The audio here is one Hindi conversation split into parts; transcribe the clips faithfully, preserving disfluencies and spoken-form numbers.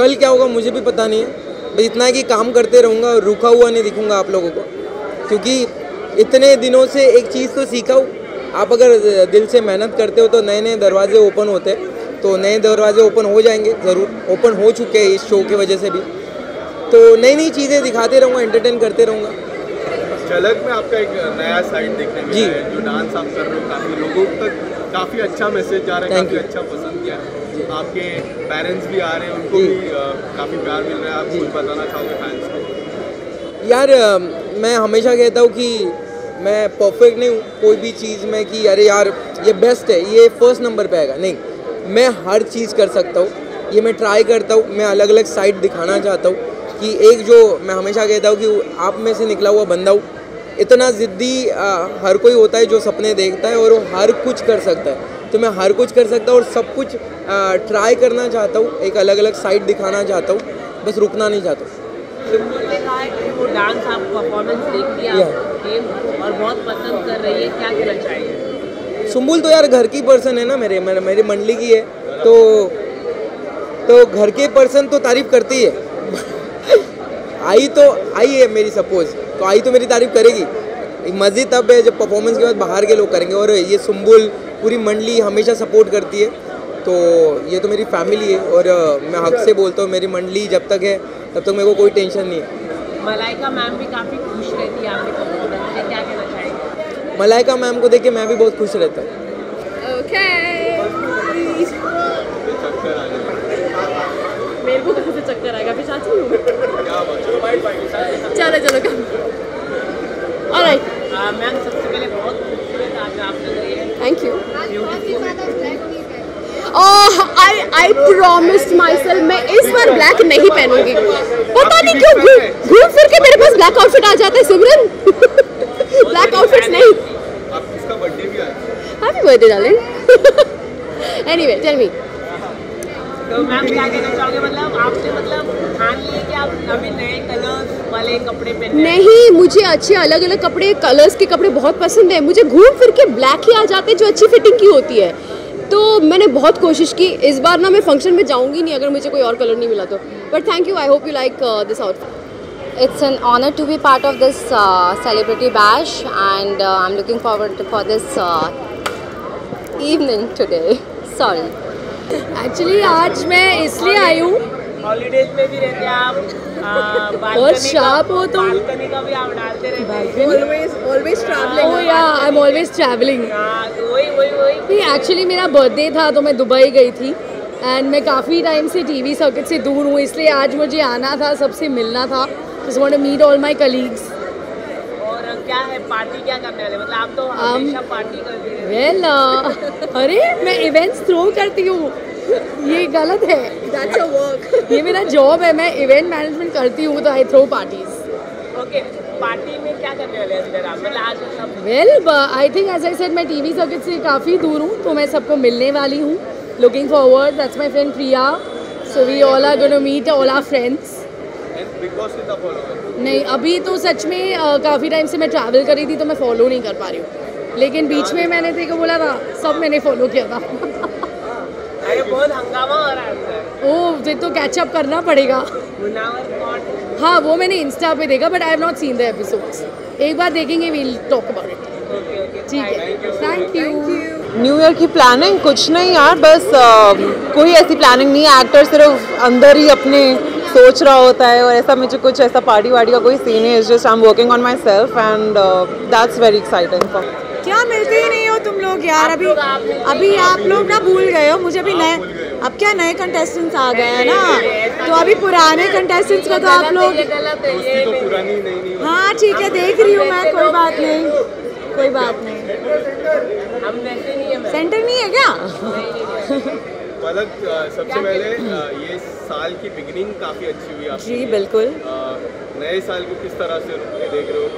कल क्या होगा मुझे भी पता नहीं है, बस इतना है कि काम करते रहूँगा और रुका हुआ नहीं दिखूँगा आप लोगों को, क्योंकि इतने दिनों से एक चीज़ तो सीखा हूँ, आप अगर दिल से मेहनत करते हो तो नए नए दरवाजे ओपन होते, तो नए दरवाजे ओपन हो जाएंगे, ज़रूर ओपन हो चुके हैं इस शो की वजह से भी, तो नई नई चीज़ें दिखाते रहूँगा, एंटरटेन करते रहूँगा। झलक में आपका एक नया साइड देखने को मिला है, जो डांस आप कर रहे हो काफ़ी लोगों तक काफ़ी अच्छा मैसेज जा रहा है, काफ़ी अच्छा पसंद किया है, आपके पेरेंट्स भी आ रहे हैं, उनको भी काफ़ी प्यार मिल रहा है, आप कुछ बताना चाहोगे फैंस को? यार मैं हमेशा कहता हूँ कि मैं परफेक्ट नहीं हूँ कोई भी चीज़ में कि अरे यार ये बेस्ट है, ये फर्स्ट नंबर पे आएगा, नहीं, मैं हर चीज़ कर सकता हूँ, ये मैं ट्राई करता हूँ, मैं अलग अलग साइड दिखाना चाहता हूँ कि एक जो मैं हमेशा कहता हूँ कि आप में से निकला हुआ बंदा हूँ, इतना ज़िद्दी हर कोई होता है जो सपने देखता है और वो हर कुछ कर सकता है, तो मैं हर कुछ कर सकता हूँ और सब कुछ ट्राई करना चाहता हूँ, एक अलग अलग साइड दिखाना चाहता हूँ, बस रुकना नहीं चाहता हूँ। वो डांस आप परफॉर्मेंस देख लिया और बहुत पसंद कर रही है, क्या कहना चाहिए? सुम्बुल तो यार घर की पर्सन है ना, मेरे मेरे मंडली की है, तो तो घर के पर्सन तो तारीफ करती है आई तो आई है मेरी सपोज, तो आई तो मेरी तारीफ करेगी, मज़े तब है जब परफॉर्मेंस के बाद बाहर के लोग करेंगे, और ये सुम्बुल पूरी मंडली हमेशा सपोर्ट करती है, तो ये तो मेरी फैमिली है, और मैं हक से बोलता हूँ मेरी मंडली जब तक है तब तक मेरे को कोई टेंशन नहीं है। मलाइका मैम भी काफ़ी खुश रहती है आपके परफॉर्मेंस से, क्या कहना चाहेंगे? मलाइका मैम को देख के मैं भी बहुत खुश रहता हूँ। मेरे को कहाँ से चक्कर आएगा, पिछाची हूँ, चलो चलो कम। ऑलराइट मैम, सबसे पहले बहुत खूबसूरत आज आपने करी है, thank you. I I promised myself मैं इस बार ब्लैक नहीं पहनूंगी, पता नहीं क्यों घूम फिर के मेरे पास ब्लैक आउटफिट आ जाता है सिमरन ब्लैक आउटफिट्स नहीं। आपका बर्थडे भी आया है, happy birthday darling. Anyway tell me ma'am, क्या कहना चाहोगे, मतलब आपने मतलब ठान लिए कि आप अभी नए कलर्स वाले कपड़े पहने? नहीं, मुझे अच्छे अलग अलग कपड़े, कलर्स के कपड़े बहुत पसंद है, मुझे घूम फिर के ब्लैक ही आ जाते हैं जो अच्छी फिटिंग की होती है, तो मैंने बहुत कोशिश की, इस बार ना मैं फंक्शन में जाऊंगी नहीं अगर मुझे कोई और कलर नहीं मिला तो, but thank you, I hope you like this outfit. It's an honour to be part of this celebrity bash and I am looking forward for this evening today. Sorry actually आज मैं इसलिए आई हूँ, हॉलीडेज में भी रहते आप, बहुत शार्प हो तुम, बालकनी का भी आप डालते रहते हो, always always travelling. Oh yeah, I am always travelling. वही वही वही एक्चुअली मेरा बर्थडे था तो मैं दुबई गई थी, एंड मैं काफ़ी टाइम से टीवी सर्किट से दूर हूँ, इसलिए आज मुझे आना था, सबसे मिलना था, just want to meet all my colleagues. क्या है पार्टी, क्या करने वाले, मतलब आप तो हमेशा पार्टी करती हैं। वेल अरे मैं इवेंट्स थ्रो करती हूँ, ये गलत है, दैट्स अ वर्क, ये मेरा जॉब है, मैं इवेंट मैनेजमेंट करती हूँ, तो I throw parties. Okay, party में क्या करने वाले हैं आप, मतलब आज सब? Well I think as I said मैं टीवी सर्किट से काफ़ी दूर हूँ, तो मैं सबको मिलने वाली हूँ, looking forward, that's my friend Priya, so we all are gonna meet all our friends. Bigg Boss कितना फॉलो है? नहीं, अभी तो सच में काफ़ी टाइम से मैं ट्रैवल कर रही थी तो मैं फॉलो नहीं कर पा रही हूँ, लेकिन बीच में मैंने देखो बोला था सब मैंने फॉलो किया था। अरे बहुत हंगामा हो रहा है। ओह, फिर तो कैचअप करना पड़ेगा। हाँ, वो मैंने इंस्टा पे देखा, but I have not seen the episodes, एक बार देखेंगे, we will talk about it. ठीक है, थैंक यू। न्यू ईयर की प्लानिंग कुछ नहीं यार, बस आ, कोई ऐसी प्लानिंग नहीं है, एक्टर सिर्फ अंदर ही अपने सोच रहा होता है, और ऐसा मुझे कुछ ऐसा पार्टी वार्टी का कोई सीन है, just I am working on myself and that's very exciting for. क्या मिलते ही नहीं हो तुम लोग यार, अभी अभी आप लोग ना भूल गए हो मुझे, अभी नए, अब क्या नए कंटेस्टेंट्स आ गए हैं ना, तो अभी पुराने कंटेस्टेंट्स का तो आप लोग, हाँ ठीक है देख रही हूँ मैं, कोई बात नहीं कोई बात नहीं, हम वैसे नहीं है, सेंटर नहीं है क्या? पलक, सबसे पहले ये साल की बिगिनिंग काफ़ी अच्छी हुई आपकी। जी बिल्कुल। नए साल को किस तरह से देख रहे हो?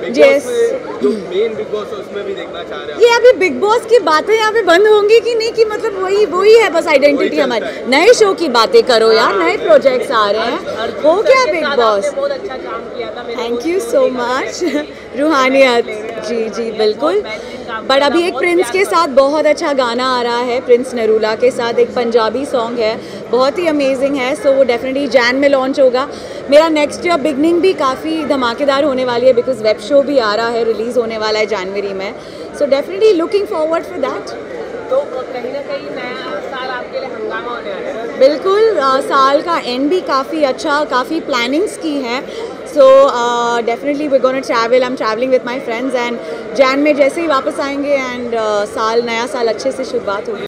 बिग बॉस में जो मेन बिग बॉस है उसमें भी देखना चाह रहे हैं। ये अभी बिग बॉस की बातें यहाँ पे बंद होंगी कि नहीं, कि मतलब वही वही है बस आइडेंटिटी हमारी, नए शो की बातें करो यार, नए प्रोजेक्ट्स आ रहे हैं, हो गया बिग बॉस। बहुत अच्छा काम किया था, थैंक यू सो मच। रूहानियत, जी जी बिल्कुल, बट अभी एक प्रिंस के साथ बहुत अच्छा गाना आ रहा है, प्रिंस नरूला के साथ एक पंजाबी सॉन्ग है, बहुत ही अमेजिंग है। सो वो डेफिनेटली जैन में लॉन्च होगा। मेरा नेक्स्ट ईयर बिगनिंग भी काफ़ी धमाकेदार होने वाली है, बिकॉज वेब शो भी आ रहा है, रिलीज़ होने वाला है जनवरी में। So definitely looking forward for that. तो कहीं ना कहीं नया साल आपके लिए हंगामा होने वाला है। बिल्कुल, आ, साल का एंड भी काफ़ी अच्छा, काफ़ी प्लानिंग्स की हैं। So definitely we gonna travel, I am travelling with my friends and जैन में जैसे ही वापस आएंगे एंड uh, साल नया साल अच्छे से शुरुआत होगी।